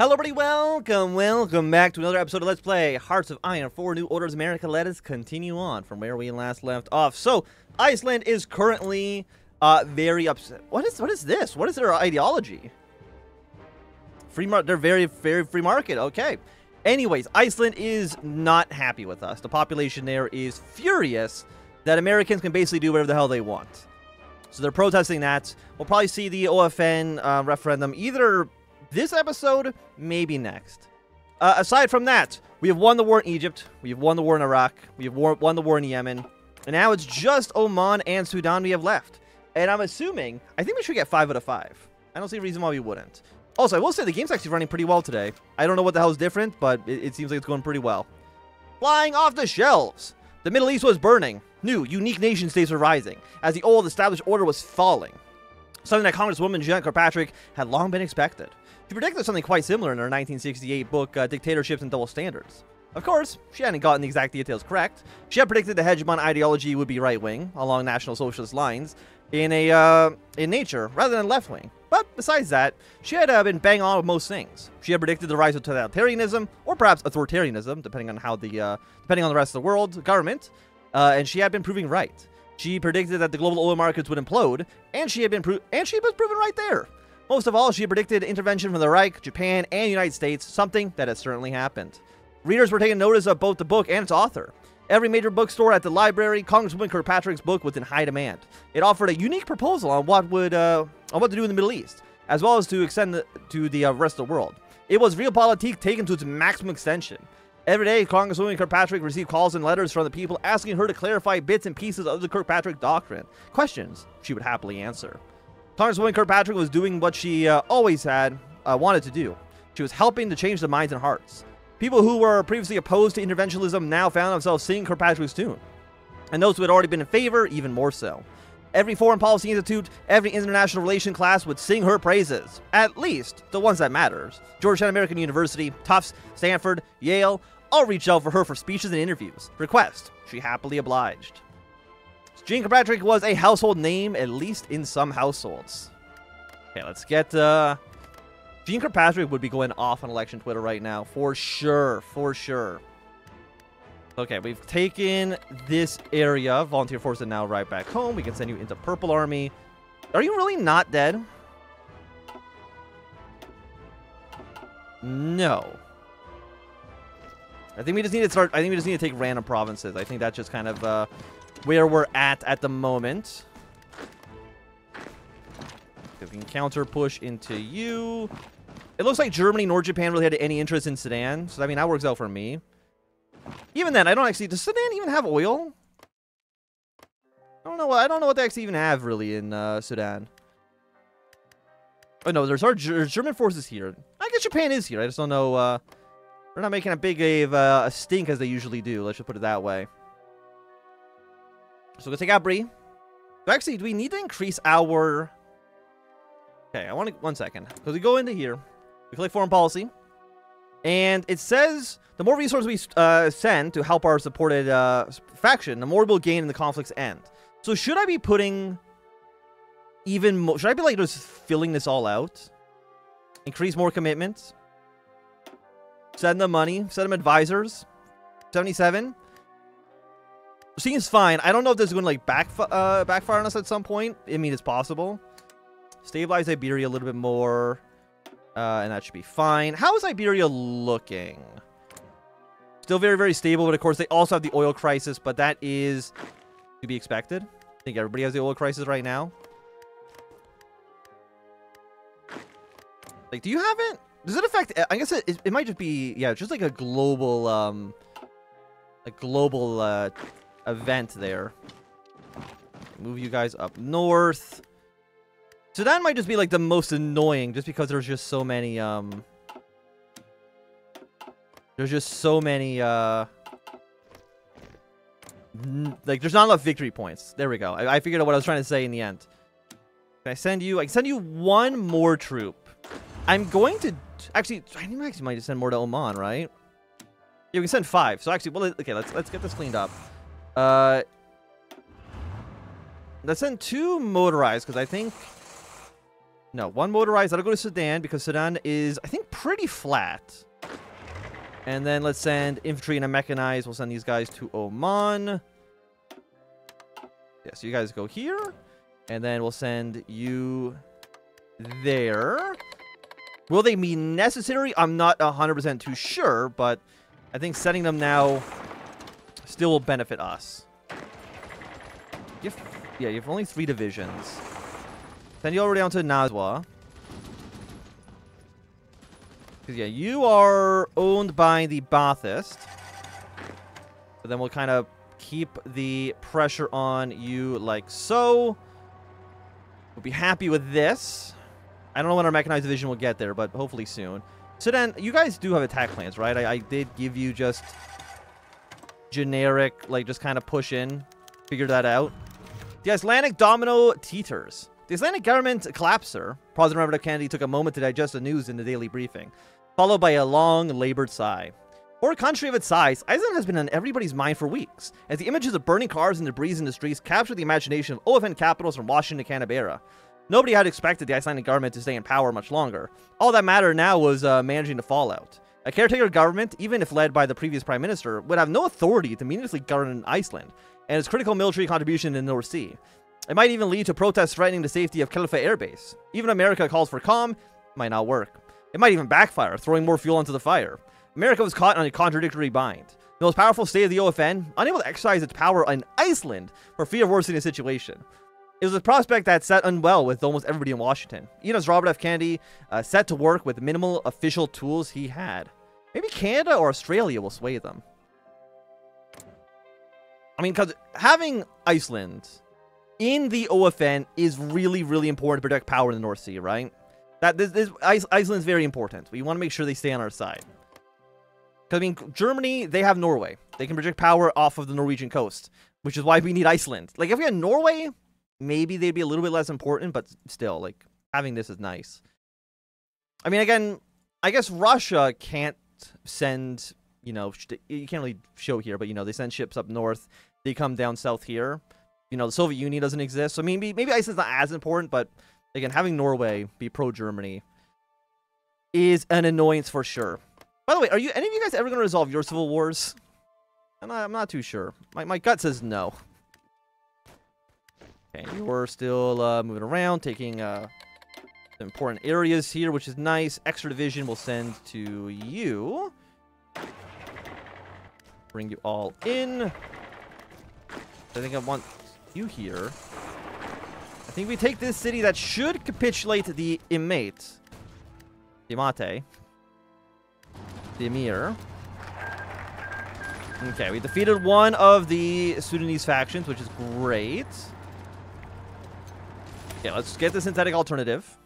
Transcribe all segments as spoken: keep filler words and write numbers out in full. Hello everybody, welcome, welcome back to another episode of Let's Play Hearts of Iron four New Orders America. Let us continue on from where we last left off. So, Iceland is currently uh, very upset. What is what is this? What is their ideology? Free market, they're very, very free market, okay. Anyways, Iceland is not happy with us. The population there is furious that Americans can basically do whatever the hell they want. So they're protesting that. We'll probably see the O F N uh, referendum either this episode, maybe next. Uh, aside from that, we have won the war in Egypt, we have won the war in Iraq, we have war won the war in Yemen, and now it's just Oman and Sudan we have left. And I'm assuming, I think we should get five out of five. I don't see a reason why we wouldn't. Also, I will say the game's actually running pretty well today. I don't know what the hell's different, but it, it seems like it's going pretty well. Flying off the shelves! The Middle East was burning. New, unique nation states were rising, as the old established order was falling. Something that Congresswoman Jeane Kirkpatrick had long been expected. She predicted something quite similar in her nineteen sixty-eight book, uh, Dictatorships and Double Standards. Of course, she hadn't gotten the exact details correct. She had predicted the hegemon ideology would be right-wing, along National Socialist lines, in a uh, in nature, rather than left-wing. But besides that, she had uh, been bang on with most things. She had predicted the rise of totalitarianism, or perhaps authoritarianism, depending on how the uh, depending on the rest of the world government, uh, and she had been proving right. She predicted that the global oil markets would implode, and she had been pro and she was proven right there. Most of all, she predicted intervention from the Reich, Japan, and United States, something that has certainly happened. Readers were taking notice of both the book and its author. Every major bookstore at the library, Congresswoman Kirkpatrick's book was in high demand. It offered a unique proposal on what would uh, on what to do in the Middle East, as well as to extend the, to the uh, rest of the world. It was realpolitik taken to its maximum extension. Every day, Congresswoman Kirkpatrick received calls and letters from the people asking her to clarify bits and pieces of the Kirkpatrick Doctrine. Questions she would happily answer. Congresswoman Kirkpatrick was doing what she uh, always had uh, wanted to do. She was helping to change the minds and hearts. People who were previously opposed to interventionism now found themselves singing Kirkpatrick's tune. And those who had already been in favor, even more so. Every foreign policy institute, every international relations class would sing her praises. At least, the ones that matters. Georgetown American University, Tufts, Stanford, Yale, all reached out for her for speeches and interviews. Request, she happily obliged. Jeane Kirkpatrick was a household name, at least in some households. Okay, let's get, uh... Jeane Kirkpatrick would be going off on election Twitter right now, for sure, for sure. Okay, we've taken this area. Volunteer forces now right back home. We can send you into Purple Army. Are you really not dead? No. I think we just need to start, I think we just need to take random provinces. I think that's just kind of, uh... where we're at at the moment. If we can counter push into you. It looks like Germany nor Japan really had any interest in Sudan. So, I mean, that works out for me. Even then, I don't actually... Does Sudan even have oil? I don't know what, I don't know what they actually even have, really, in uh, Sudan. Oh, no. There's our there's German forces here. I guess Japan is here. I just don't know. Uh, they're not making a big of uh, a stink as they usually do. Let's just put it that way. So we'll take out Bree. But actually, do we need to increase our... Okay, I want to... One second. Because we go into here. We click foreign policy. And it says, the more resources we uh, send to help our supported uh, faction, the more we'll gain in the conflict's end. So should I be putting even more... Should I be, like, just filling this all out? Increase more commitments. Send them money. Send them advisors. seventy-seven. Seems fine. I don't know if this is going to, like, back, uh, backfire on us at some point. I mean, it's possible. Stabilize Iberia a little bit more. Uh, and that should be fine. How is Iberia looking? Still very, very stable. But, of course, they also have the oil crisis. But that is to be expected. I think everybody has the oil crisis right now. Like, do you have it? Does it affect... I guess it, it might just be... Yeah, just, like, a global... Um, a global... Uh, event there. Move you guys up north. So that might just be like the most annoying, just because there's just so many um there's just so many uh like there's not enough victory points. There we go. I, I figured out what I was trying to say in the end. Can I send you I can send you one more troop. I'm going to actually I think I actually might just send more to Oman, right? Yeah, we can send five. So actually well okay let's let's get this cleaned up. Uh, let's send two motorized, because I think No, one motorized. That'll go to Sedan, because Sedan is, I think, pretty flat. And then let's send infantry and a mechanized. We'll send these guys to Oman. Yeah, so you guys go here. And then we'll send you there. Will they be necessary? I'm not one hundred percent too sure, but I think setting them now still will benefit us. You have, yeah, you have only three divisions. Send you over down to Nazwa. Because, yeah, you are owned by the Ba'athist. But then we'll kind of keep the pressure on you like so. We'll be happy with this. I don't know when our mechanized division will get there, but hopefully soon. So then, you guys do have attack plans, right? I, I did give you just generic, like, just kind of push in. Figure that out. The Icelandic domino teeters. The Icelandic government collapsed, sir. President Robert F. Kennedy took a moment to digest the news in the daily briefing, followed by a long, labored sigh. For a country of its size, Iceland has been on everybody's mind for weeks, as the images of burning cars and debris in the streets captured the imagination of O F N capitals from Washington to Canberra. Nobody had expected the Icelandic government to stay in power much longer. All that mattered now was uh, managing the fallout. A caretaker government, even if led by the previous prime minister, would have no authority to meaningfully govern Iceland and its critical military contribution in the North Sea. It might even lead to protests threatening the safety of Keflavik Air Base. Even America calls for calm, might not work. It might even backfire, throwing more fuel onto the fire. America was caught on a contradictory bind. The most powerful state of the O F N, unable to exercise its power in Iceland for fear of worsening the situation. It was a prospect that sat unwell with almost everybody in Washington, even as Robert F. Kennedy uh, set to work with minimal official tools he had. Maybe Canada or Australia will sway them. I mean, because having Iceland in the O F N is really, really important to protect power in the North Sea, right? That this, this Iceland's very important. We want to make sure they stay on our side. Because, I mean, Germany, they have Norway. They can project power off of the Norwegian coast, which is why we need Iceland. Like, if we had Norway, maybe they'd be a little bit less important, but still, like, having this is nice. I mean, again, I guess Russia can't send, you know, sh you can't really show here, but, you know, they send ships up north. They come down south here. You know, the Soviet Union doesn't exist. So maybe, maybe Iceland's not as important, but, again, having Norway be pro-Germany is an annoyance for sure. By the way, are you any of you guys ever going to resolve your civil wars? I'm not, I'm not too sure. My, my gut says no. Okay, you're still uh, moving around, taking uh, some important areas here, which is nice. Extra division will send to you. Bring you all in. I think I want you here. I think we take this city that should capitulate the Imate. The Imate. The Emir. Okay, we defeated one of the Sudanese factions, which is great. Yeah, let's get the synthetic alternative.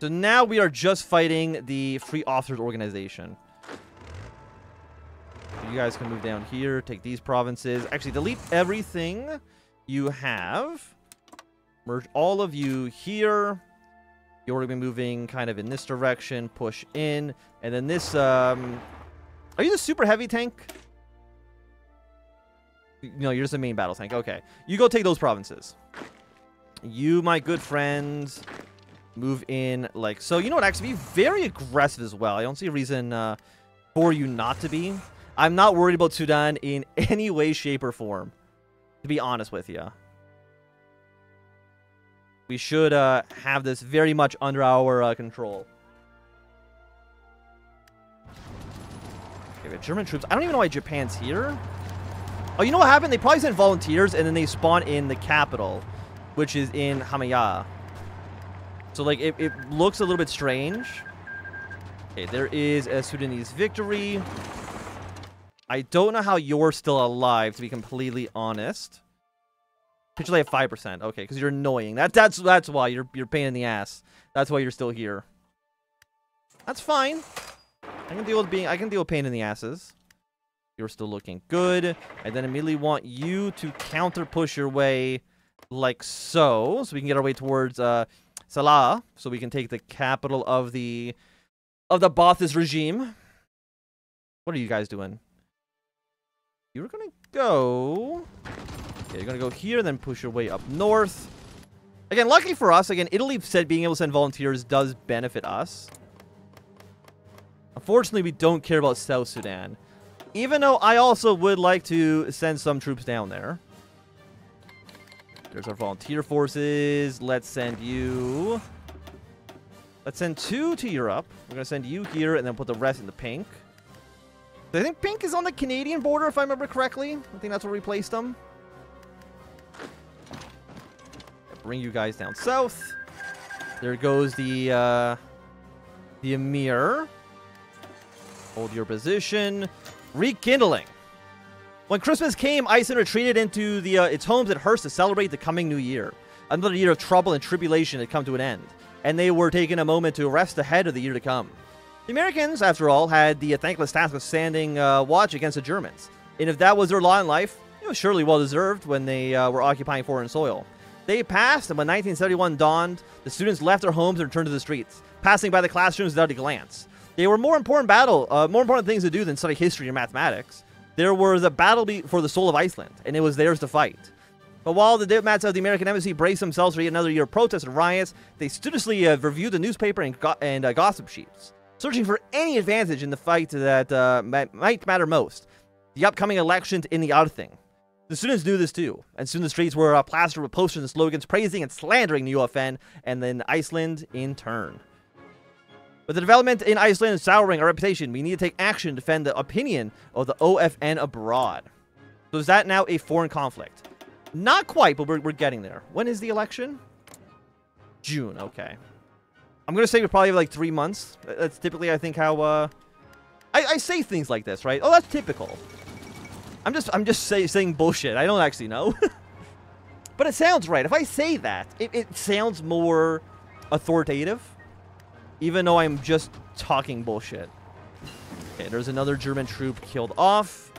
So now we are just fighting the Free Officers Organization. So you guys can move down here, take these provinces. Actually, delete everything you have. Merge all of you here. You're going to be moving kind of in this direction. Push in. And then this... Um, are you the super heavy tank? No, you're just the main battle tank. Okay. You go take those provinces. You, my good friends, move in like so. You know what? Actually, be very aggressive as well. I don't see a reason uh, for you not to be. I'm not worried about Sudan in any way, shape, or form, to be honest with you. We should uh, have this very much under our uh, control. Okay, we have German troops. I don't even know why Japan's here. Oh, you know what happened? They probably sent volunteers, and then they spawn in the capital, which is in Hamiya. So, like, it, it looks a little bit strange. Okay, there is a Sudanese victory. I don't know how you're still alive, to be completely honest. Potentially at five percent. Okay, because you're annoying. That, that's that's why. You're, you're a pain in the ass. That's why you're still here. That's fine. I can deal with being... I can deal with pain in the asses. You're still looking good. I then immediately want you to counter-push your way... like so, so we can get our way towards uh, Salah, so we can take the capital of the of the Ba'athist regime. What are you guys doing? You're gonna go. Yeah, you're gonna go here, then push your way up north. Again, luckily for us, again, Italy said being able to send volunteers does benefit us. Unfortunately, we don't care about South Sudan. Even though I also would like to send some troops down there. There's our volunteer forces. Let's send you... Let's send two to Europe. We're going to send you here and then put the rest in the pink. I think pink is on the Canadian border, if I remember correctly. I think that's where we placed them. Bring you guys down south. There goes the, uh, the Emir. Hold your position. Rekindling. When Christmas came, Iceland retreated into the, uh, its homes at Hearst to celebrate the coming new year. Another year of trouble and tribulation had come to an end, and they were taking a moment to rest ahead of the year to come. The Americans, after all, had the thankless task of standing uh, watch against the Germans, and if that was their lot in life, it was surely well-deserved when they uh, were occupying foreign soil. They passed, and when nineteen seventy-one dawned, the students left their homes and returned to the streets, passing by the classrooms without a glance. There were more important battle, uh, more important things to do than study history and mathematics. There was a battle for the soul of Iceland, and it was theirs to fight. But while the diplomats of the American embassy braced themselves for yet another year of protests and riots, they studiously uh, reviewed the newspaper and, go and uh, gossip sheets, searching for any advantage in the fight that uh, might matter most, the upcoming elections in the Althing. The students knew this too, and soon the streets were uh, plastered with posters and slogans praising and slandering the O F N, and then Iceland in turn. With the development in Iceland souring our reputation, we need to take action to defend the opinion of the O F N abroad. So is that now a foreign conflict? Not quite, but we're, we're getting there. When is the election? June, okay. I'm going to say we probably have like three months. That's typically, I think, how... Uh, I, I say things like this, right? Oh, that's typical. I'm just I'm just say, saying bullshit. I don't actually know. But it sounds right. If I say that, it, it sounds more authoritative. Even though I'm just talking bullshit. Okay, there's another German troop killed off.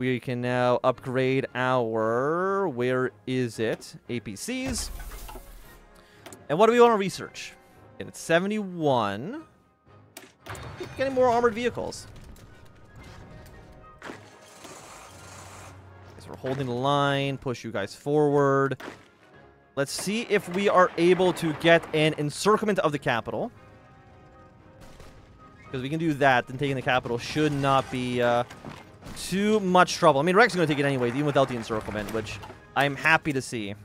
We can now upgrade our... Where is it? A P Cs. And what do we want to research? And it's seventy-one. Keep getting more armored vehicles. We're holding the line, push you guys forward. Let's see if we are able to get an encirclement of the capital. Because we can do that, then taking the capital should not be uh, too much trouble. I mean, Rex is going to take it anyway, even without the encirclement, which I'm happy to see.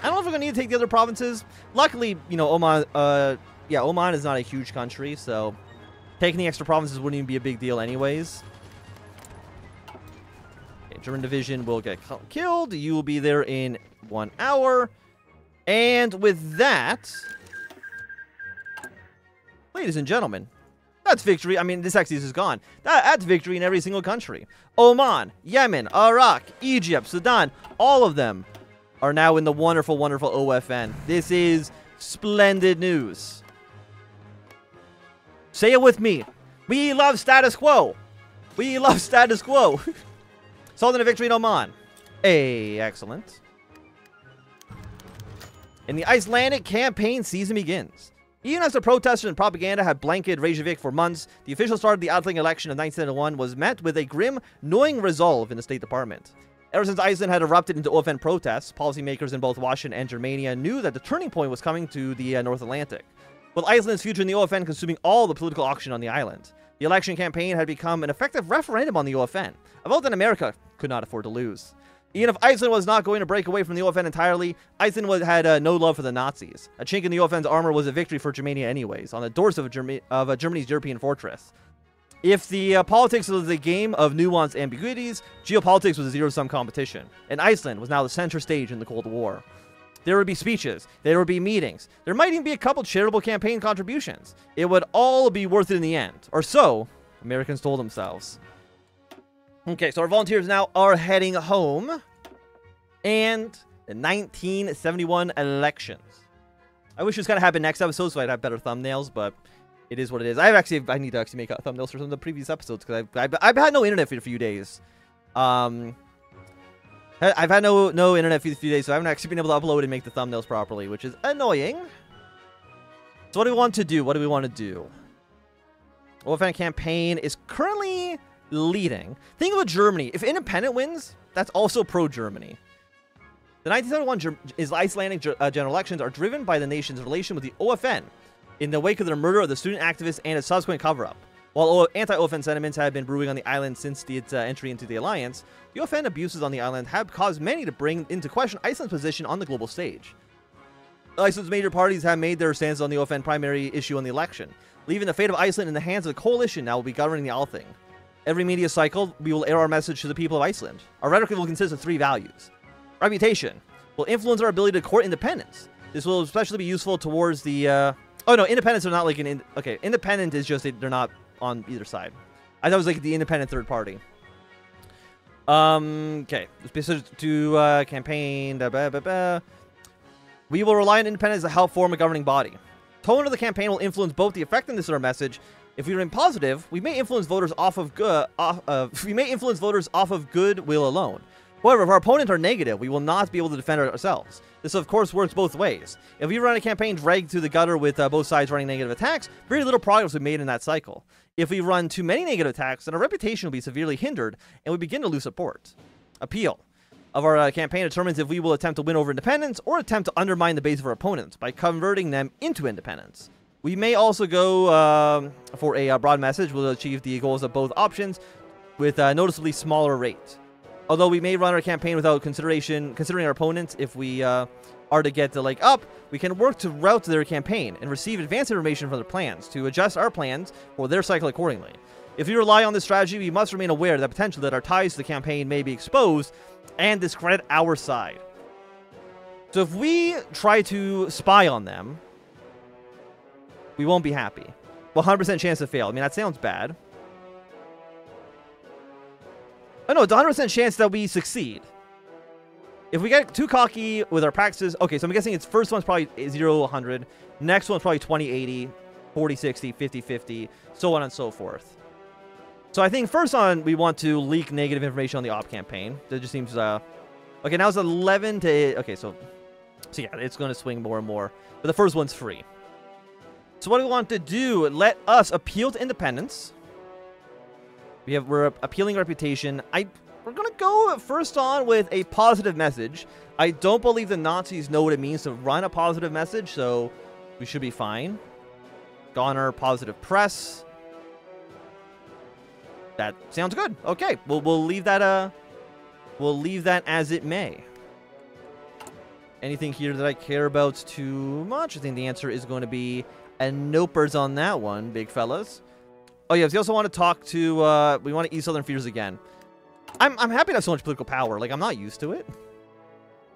I don't know if we're going to need to take the other provinces. Luckily, you know, Oman, uh, yeah, Oman is not a huge country, so... Taking the extra provinces wouldn't even be a big deal anyways. Okay, German division will get killed. You will be there in one hour. And with that, ladies and gentlemen, that's victory. I mean, this axis is gone. That, that's victory in every single country. Oman, Yemen, Iraq, Egypt, Sudan, all of them are now in the wonderful, wonderful O F N. This is splendid news. Say it with me. We love status quo. We love status quo. Southern victory in Oman. Hey, excellent. And the Icelandic campaign season begins. Even as the protesters and propaganda had blanketed Reykjavik for months, the official start of the Althing election of nineteen seventy-one was met with a grim, gnawing resolve in the State Department. Ever since Iceland had erupted into O F N protests, policymakers in both Washington and Germania knew that the turning point was coming to the uh, North Atlantic. With Iceland's future in the O F N consuming all the political oxygen on the island, the election campaign had become an effective referendum on the O F N, a vote that America could not afford to lose. Even if Iceland was not going to break away from the O F N entirely, Iceland was, had uh, no love for the Nazis. A chink in the O F N's armor was a victory for Germania anyways, on the doorstep of, Germ of uh, Germany's European fortress. If the uh, politics was a game of nuanced ambiguities, geopolitics was a zero-sum competition, and Iceland was now the center stage in the Cold War. There would be speeches, there would be meetings, there might even be a couple charitable campaign contributions. It would all be worth it in the end. Or so, Americans told themselves. Okay, so our volunteers now are heading home. And the nineteen seventy-one elections. I wish it was going to happen next episode so I'd have better thumbnails, but it is what it is. I actually I need to actually make out thumbnails for some of the previous episodes because I've, I've, I've had no internet for a few days. Um... I've had no no internet for a few days, so I haven't actually been able to upload and make the thumbnails properly, which is annoying. So what do we want to do? What do we want to do? O F N campaign is currently leading. Think about Germany. If independent wins, that's also pro-Germany. The nineteen seventy-one Icelandic general elections are driven by the nation's relation with the O F N in the wake of the murder of the student activist and its subsequent cover-up. While anti-O F N sentiments have been brewing on the island since its uh, entry into the alliance, the O F N abuses on the island have caused many to bring into question Iceland's position on the global stage. Iceland's major parties have made their stances on the O F N primary issue on the election, leaving the fate of Iceland in the hands of the coalition that will be governing the Althing. Every media cycle, we will air our message to the people of Iceland. Our rhetoric will consist of three values. Reputation will influence our ability to court independence. This will especially be useful towards the... Uh... Oh no, independents are not like an... In... Okay, independent is just a, they're not on either side. I thought it was like the independent third party. Um, okay. To uh, campaign... Da, ba, ba, ba. We will rely on independence to help form a governing body. Tone of the campaign will influence both the effectiveness of our message. If we remain positive, we may influence voters off of good. Off of, we may influence voters off of goodwill alone. However, if our opponents are negative, we will not be able to defend ourselves. This, of course, works both ways. If we run a campaign dragged through the gutter with uh, both sides running negative attacks, very little progress will be made in that cycle. If we run too many negative attacks, then our reputation will be severely hindered, and we begin to lose support. Appeal of our uh, campaign determines if we will attempt to win over independence or attempt to undermine the base of our opponents by converting them into independence. We may also go um, for a uh, broad message. We'll achieve the goals of both options with a noticeably smaller rate. Although we may run our campaign without consideration, considering our opponents, if we uh, are to get the leg up, we can work to route their campaign and receive advanced information from their plans to adjust our plans for their cycle accordingly. If we rely on this strategy, we must remain aware of the potential that our ties to the campaign may be exposed and discredit our side. So if we try to spy on them, we won't be happy. one hundred percent chance to fail. I mean, that sounds bad. Oh no, it's one hundred percent chance that we succeed. If we get too cocky with our practices... Okay, so I'm guessing it's first one's probably zero to one hundred. Next one's probably twenty eighty, forty sixty, fifty fifty, so on and so forth. So I think first on, we want to leak negative information on the op campaign. That just seems... Uh, okay, now it's eleven to... Okay, so... So yeah, it's going to swing more and more. But the first one's free. So what do we want to do? Let us appeal to independence. We have, we're appealing reputation. I, we're going to go first on with a positive message. I don't believe the Nazis know what it means to run a positive message, so we should be fine. Garner positive press. That sounds good. Okay, we'll, we'll leave that uh, we'll leave that as it may. Anything here that I care about too much? I think the answer is going to be a nopers on that one, big fellas. Oh yeah, we also want to talk to, uh, we want to ease Southern fears again. I'm, I'm happy to have so much political power. Like, I'm not used to it.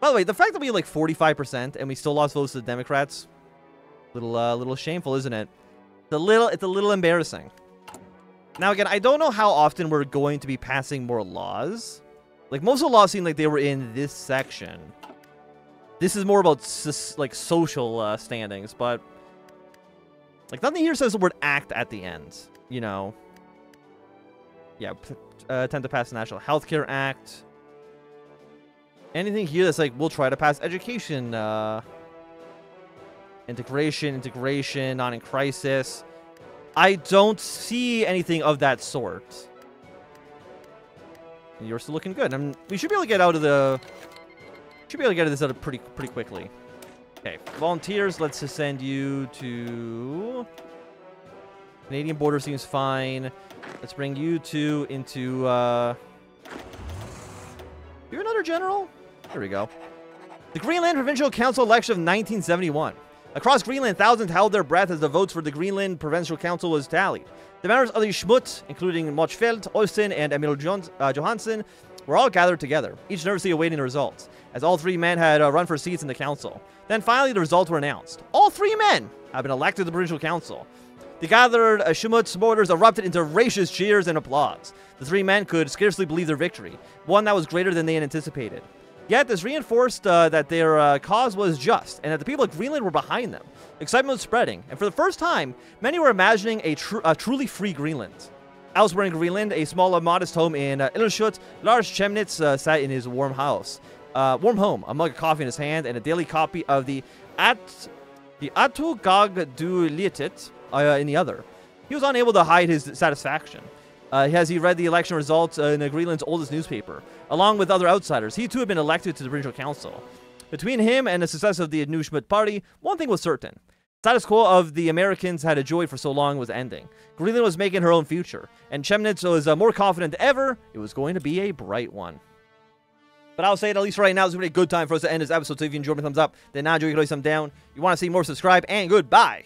By the way, the fact that we had like forty-five percent and we still lost votes to the Democrats, little, uh, little shameful, isn't it? It's a little, it's a little embarrassing. Now again, I don't know how often we're going to be passing more laws. Like, most of the laws seem like they were in this section. This is more about like social uh, standings, but like nothing here says the word act at the end. You know, yeah, uh, attempt to pass the National Healthcare Act. Anything here that's like, we'll try to pass education, uh, integration, integration, not in crisis. I don't see anything of that sort. And you're still looking good. I mean, we should be able to get out of the, should be able to get this out of pretty, pretty quickly. Okay, volunteers, let's just send you to... Canadian border seems fine. Let's bring you two into, uh... You're another general? Here we go. The Greenland Provincial Council election of nineteen seventy-one. Across Greenland, thousands held their breath as the votes for the Greenland Provincial Council was tallied. The members of the Schmutz, including Mochfeldt, Olsen, and Emil Johns uh, Johansson, were all gathered together, each nervously awaiting the results, as all three men had uh, run for seats in the council. Then finally, the results were announced. All three men have been elected to the Provincial Council. The gathered uh, Schmutz supporters erupted into raucous cheers and applause. The three men could scarcely believe their victory, one that was greater than they had anticipated. Yet this reinforced uh, that their uh, cause was just, and that the people of Greenland were behind them. Excitement was spreading, and for the first time, many were imagining a, tr a truly free Greenland. Elsewhere in Greenland, a small, modest home in uh, Ilshut, Lars Chemnitz uh, sat in his warm house, uh, warm home, a mug of coffee in his hand, and a daily copy of the At the Atu Gag du Lietit. Uh, in the other. He was unable to hide his satisfaction. Uh, as he read the election results uh, in Greenland's oldest newspaper, along with other outsiders. He too had been elected to the provincial council. Between him and the success of the Inuit party, one thing was certain. The status quo of the Americans had enjoyed for so long was ending. Greenland was making her own future, and Chemnitz was uh, more confident than ever it was going to be a bright one. But I'll say it, at least right now, it's going to be a good time for us to end this episode, so if you enjoyed, thumbs up. Then not enjoy, you can do some down. You want to see more, subscribe, and goodbye!